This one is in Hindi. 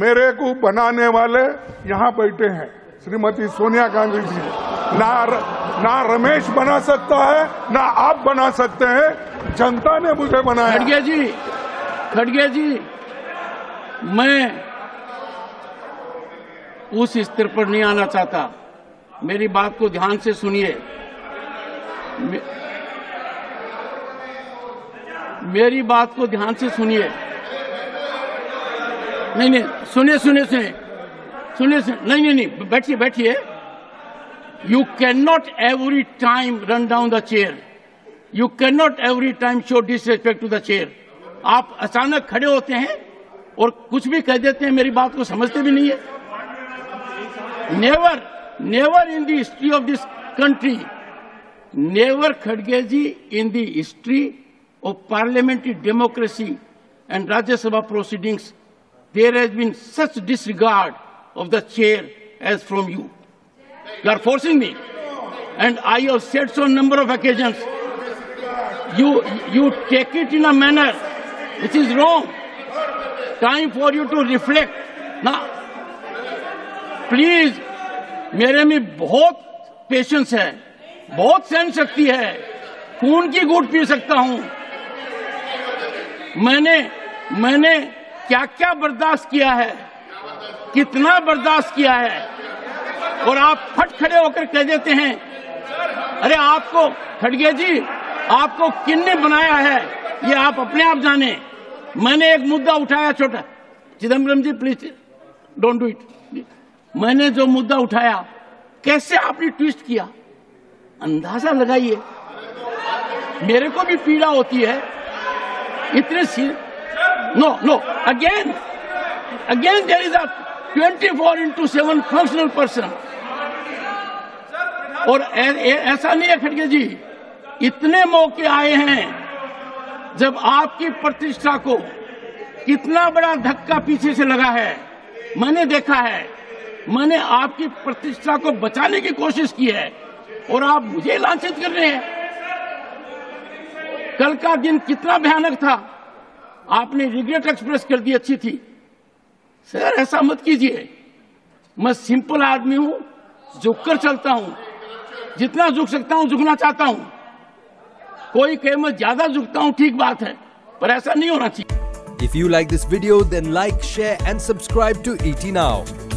मेरे को बनाने वाले यहाँ बैठे हैं श्रीमती सोनिया गांधी जी। ना रमेश बना सकता है, ना आप बना सकते हैं, जनता ने मुझे बनाया। खड़गे जी, मैं उस स्तर पर नहीं आना चाहता। मेरी बात को ध्यान से सुनिए। मेरी बात को ध्यान से सुनिए। नहीं, सुनिए। नहीं, बैठिए। You cannot every time run down the chair. You cannot every time show disrespect to the chair. आप अचानक खड़े होते हैं और कुछ भी कह देते हैं, मेरी बात को समझते भी नहीं है। Never in the history of this country, never खड़गे ji in the history of parliamentary democracy and Rajya Sabha proceedings there has been such disregard of the chair as from you. You are forcing me, and I have said so on number of occasions. You take it in a manner which is wrong. Time for you to reflect. Now, please, मेरे में बहुत patience है, बहुत सहन शक्ति है, खून की घूंट पी सकता हूँ। मैंने क्या बर्दाश्त किया है, कितना बर्दाश्त किया है, और आप फट खड़े होकर कह देते हैं। अरे आपको खड़गे जी, आपको किसने बनाया है ये आप अपने आप जाने। मैंने एक मुद्दा उठाया छोटा, Chidambaram ji please don't do it. मैंने जो मुद्दा उठाया, कैसे आपने ट्विस्ट किया, अंदाजा लगाइए। मेरे को भी पीड़ा होती है इतने सी। No. Again, there is a 24/7 functional person. और ऐसा नहीं है खड़गे जी, इतने मौके आए हैं जब आपकी प्रतिष्ठा को कितना बड़ा धक्का पीछे से लगा है। मैंने देखा है, मैंने आपकी प्रतिष्ठा को बचाने की कोशिश की है, और आप मुझे लांछित कर रहे हैं। कल का दिन कितना भयानक था, आपने रिग्रेट एक्सप्रेस कर दी, अच्छी थी। सर ऐसा मत कीजिए, मैं सिंपल आदमी हूं, झुक कर चलता हूं, जितना झुक सकता हूं झुकना चाहता हूं। कोई कहे मैं ज्यादा झुकता हूं, ठीक बात है, पर ऐसा नहीं होना चाहिए। If you like this video then like, share and subscribe to ET Now।